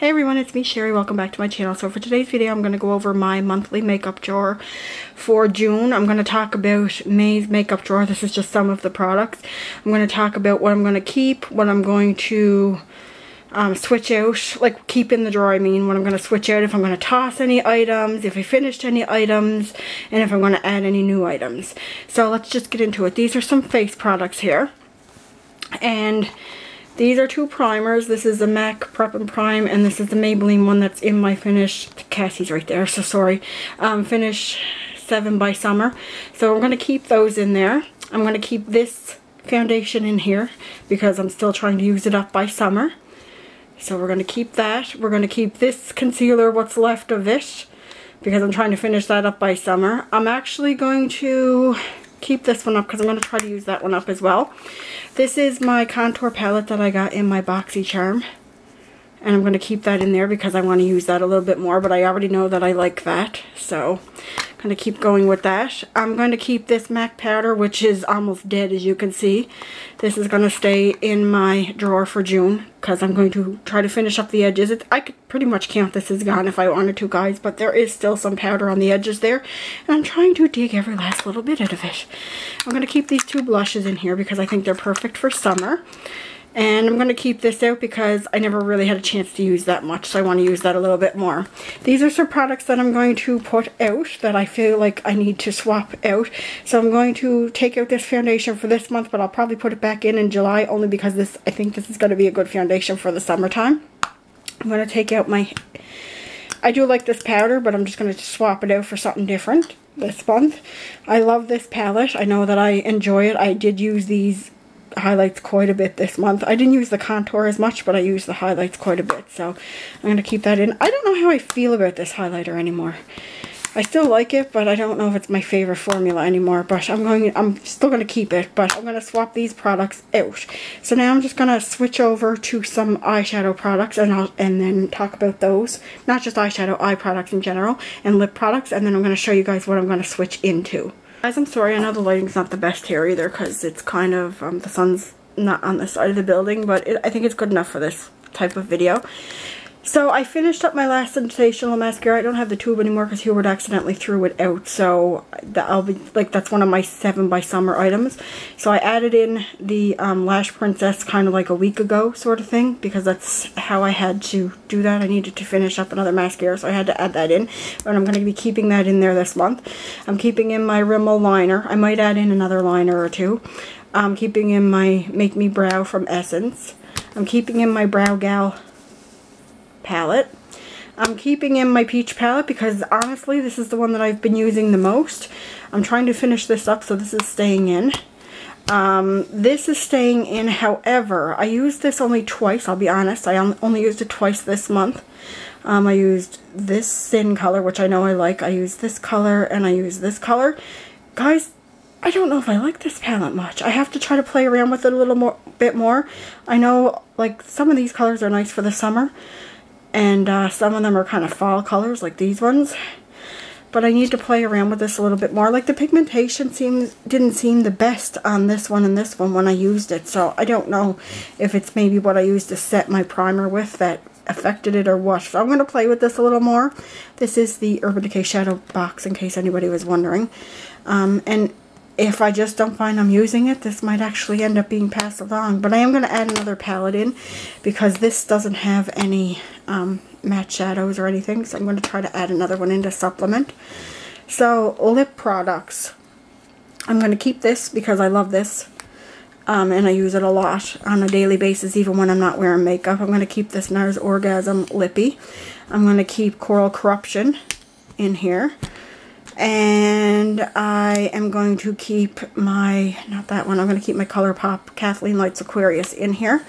Hey everyone, it's me Sherry, welcome back to my channel. So for today's video I'm going to go over my monthly makeup drawer for June. I'm going to talk about May's makeup drawer. This is just some of the products. I'm going to talk about what I'm going to keep, what I'm going to switch out, like keep in the drawer, I mean, what I'm going to switch out, if I'm going to toss any items, if I finished any items, and if I'm going to add any new items. So let's just get into it. These are some face products here, and these are two primers. This is the MAC Prep and Prime, and this is the Maybelline one that's in my Finish. Cassie's right there, so sorry. Finish 7 by Summer. So I'm going to keep those in there. I'm going to keep this foundation in here because I'm still trying to use it up by summer. So we're going to keep that. We're going to keep this concealer, what's left of it, because I'm trying to finish that up by summer. I'm actually going to keep this one up because I'm going to try to use that one up as well. This is my contour palette that I got in my BoxyCharm, and I'm going to keep that in there because I want to use that a little bit more, but I already know that I like that, so I'm going to keep going with that. I'm going to keep this MAC powder, which is almost dead as you can see. This is going to stay in my drawer for June because I'm going to try to finish up the edges. I could pretty much count this as gone if I wanted to, guys, but there is still some powder on the edges there, and I'm trying to dig every last little bit out of it. I'm going to keep these two blushes in here because I think they're perfect for summer. And I'm going to keep this out because I never really had a chance to use that much, so I want to use that a little bit more. These are some products that I'm going to put out that I feel like I need to swap out. So I'm going to take out this foundation for this month, but I'll probably put it back in July, only because I think this is going to be a good foundation for the summertime. I'm going to take out my... I do like this powder, but I'm just going to swap it out for something different this month. I love this palette. I know that I enjoy it. I did use these highlights quite a bit this month. I didn't use the contour as much, but I used the highlights quite a bit, so I'm going to keep that in. I don't know how I feel about this highlighter anymore. I still like it, but I don't know if it's my favorite formula anymore, but I'm still going to keep it, but I'm going to swap these products out. So now I'm just going to switch over to some eyeshadow products, and then talk about those. Not just eyeshadow, eye products in general, and lip products, and then I'm going to show you guys what I'm going to switch into. Guys, I'm sorry, I know the lighting's not the best here either because it's kind of, the sun's not on the side of the building, but I think it's good enough for this type of video. So I finished up my last Sensational mascara. I don't have the tube anymore because Hubert accidentally threw it out, so that's one of my 7 by Summer items. So I added in the Lash Princess kind of like a week ago sort of thing because that's how I had to do that. I needed to finish up another mascara, so I had to add that in, and I'm going to be keeping that in there this month. I'm keeping in my Rimmel liner. I might add in another liner or two. I'm keeping in my Make Me Brow from Essence. I'm keeping in my Brow Gal palette. I'm keeping in my peach palette because honestly this is the one that I've been using the most. I'm trying to finish this up, so this is staying in. This is staying in, however, I used this only twice, I'll be honest. I only used it twice this month. I used this Sin color, which I know I like. I used this color and I used this color. Guys, I don't know if I like this palette much. I have to try to play around with it a little more, I know like some of these colors are nice for the summer, and some of them are kind of fall colors like these ones, but I need to play around with this a little bit more. Like the pigmentation didn't seem the best on this one and this one when I used it, so I don't know if it's maybe what I used to set my primer with that affected it or what. So I'm going to play with this a little more. This is the Urban Decay Shadow Box, in case anybody was wondering, and if I just don't find I'm using it, this might actually end up being passed along. But I am going to add another palette in because this doesn't have any matte shadows or anything. So I'm going to try to add another one in to supplement. So lip products. I'm going to keep this because I love this. And I use it a lot on a daily basis, even when I'm not wearing makeup. I'm going to keep this NARS Orgasm Lippy. I'm going to keep Coral Corruption in here. And I am going to keep my, not that one, I'm going to keep my ColourPop Kathleen Lights Aquarius in here.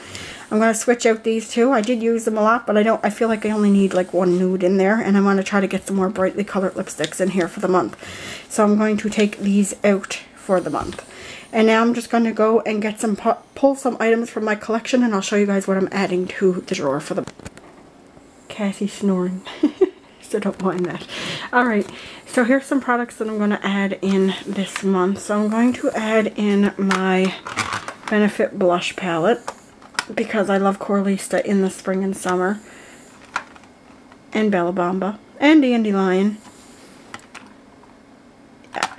I'm going to switch out these two. I did use them a lot, but I feel like I only need like one nude in there, and I want to try to get some more brightly colored lipsticks in here for the month. So I'm going to take these out for the month. And now I'm just going to go and get some, pull some items from my collection, and I'll show you guys what I'm adding to the drawer for the month. Cassie's snoring. So don't mind that. Alright, so here's some products that I'm going to add in this month. So I'm going to add in my Benefit Blush palette because I love Coralista in the spring and summer. and Bella Bamba and Dandelion.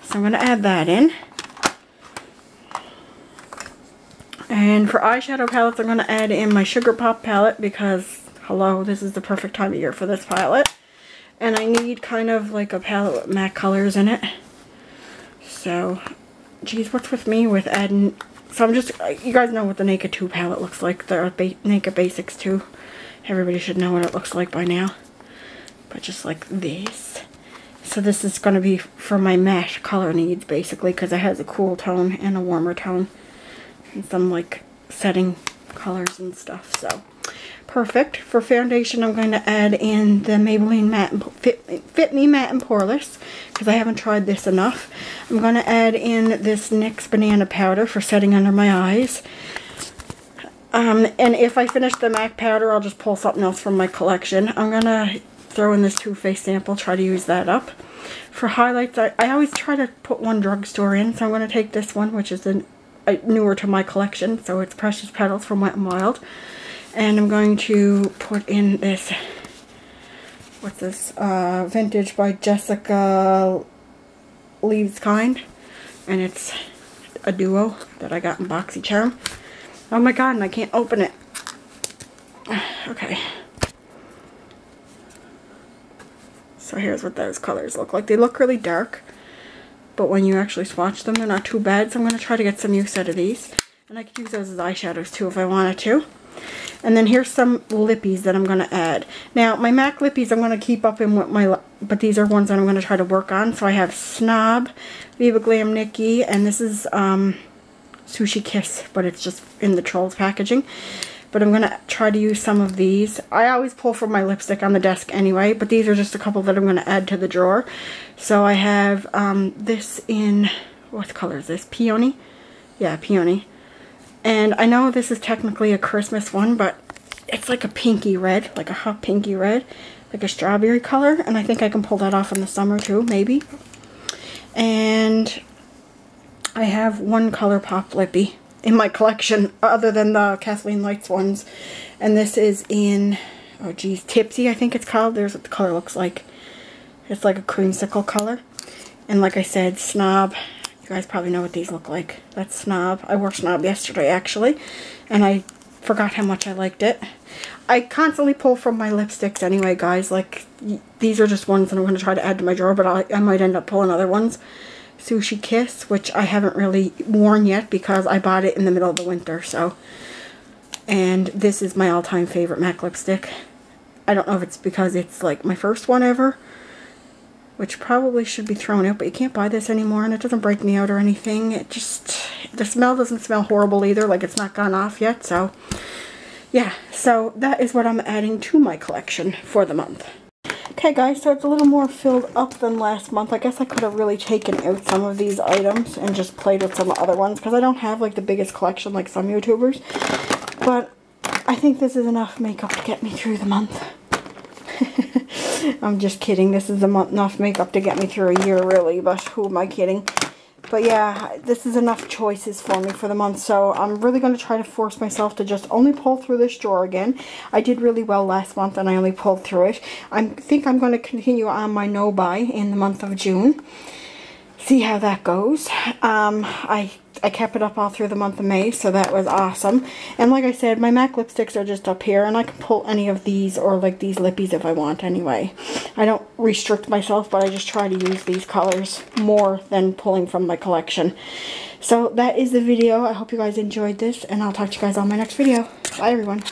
So I'm going to add that in. And for eyeshadow palettes, I'm going to add in my Sugar Pop palette because, hello, this is the perfect time of year for this palette. And I need kind of like a palette with matte colors in it. So, geez, what's with me with adding... So I'm just... You guys know what the Naked 2 palette looks like. The Naked Basics 2. Everybody should know what it looks like by now. But just like this. So this is going to be for my MASH color needs, basically, because it has a cool tone and a warmer tone. And some, like, setting colors and stuff, so... Perfect. For foundation, I'm going to add in the Maybelline Fit Me Matte and Poreless because I haven't tried this enough. I'm going to add in this NYX Banana Powder for setting under my eyes. And if I finish the MAC powder, I'll just pull something else from my collection. I'm going to throw in this Too Faced sample, try to use that up. For highlights, I always try to put one drugstore in, so I'm going to take this one, which is newer to my collection, so it's Precious Petals from Wet n Wild. And I'm going to put in this, what's this, Vintage by Jessica Leaves Kind. And it's a duo that I got in BoxyCharm. Oh my god, and I can't open it. Okay. So here's what those colors look like. They look really dark, but when you actually swatch them, they're not too bad. So I'm going to try to get some use out of these. And I could use those as eyeshadows too if I wanted to. And then here's some lippies that I'm going to add. Now, my MAC lippies I'm going to keep up in with my... But these are ones that I'm going to try to work on. So I have Snob, Viva Glam Nikki, and this is Sushi Kiss, but it's just in the Trolls packaging. But I'm going to try to use some of these. I always pull from my lipstick on the desk anyway, but these are just a couple that I'm going to add to the drawer. So I have this in... What color is this? Peony? Yeah, Peony. And I know this is technically a Christmas one, but it's like a pinky red, like a hot pinky red, like a strawberry color. And I think I can pull that off in the summer too, maybe. And I have one ColourPop lippy in my collection, other than the Kathleen Lights ones. And this is in, oh geez, Tipsy, I think it's called. There's what the color looks like. It's like a creamsicle color. And like I said, Snob. You guys probably know what these look like. That's Snob. I wore Snob yesterday, actually, and I forgot how much I liked it. I constantly pull from my lipsticks anyway, guys. Like, these are just ones that I'm going to try to add to my drawer, but I might end up pulling other ones. Sushi Kiss, which I haven't really worn yet because I bought it in the middle of the winter, so. And this is my all-time favorite MAC lipstick. I don't know if it's because it's, like, my first one ever, which probably should be thrown out, but you can't buy this anymore, and it doesn't break me out or anything. It just, the smell doesn't smell horrible either, like it's not gone off yet, so, yeah. So, that is what I'm adding to my collection for the month. Okay, guys, so it's a little more filled up than last month. I guess I could have really taken out some of these items and just played with some other ones, because I don't have, like, the biggest collection like some YouTubers, but I think this is enough makeup to get me through the month. I'm just kidding. This is enough makeup to get me through a year, really, but who am I kidding? But yeah, this is enough choices for me for the month, so I'm really going to try to force myself to just only pull through this drawer again. I did really well last month, and I only pulled through it. I think I'm going to continue on my no-buy in the month of June. See how that goes. I kept it up all through the month of May, so that was awesome. And like I said, my MAC lipsticks are just up here, and I can pull any of these or like these lippies if I want anyway. I don't restrict myself, but I just try to use these colors more than pulling from my collection. So that is the video. I hope you guys enjoyed this, and I'll talk to you guys on my next video. Bye, everyone.